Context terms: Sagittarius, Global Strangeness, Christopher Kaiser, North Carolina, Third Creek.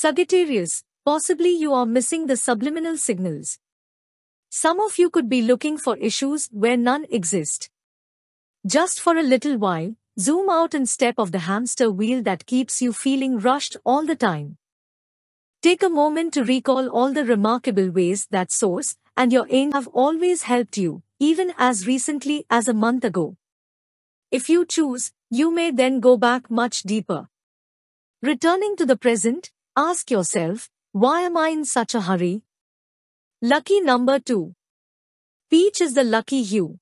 Sagittarius, possibly you are missing the subliminal signals. Some of you could be looking for issues where none exist. Just for a little while, zoom out and step off the hamster wheel that keeps you feeling rushed all the time. Take a moment to recall all the remarkable ways that source and your aim have always helped you, even as recently as a month ago. If you choose, you may then go back much deeper. Returning to the present, ask yourself, why am I in such a hurry? Lucky number 2. Peach is the lucky hue.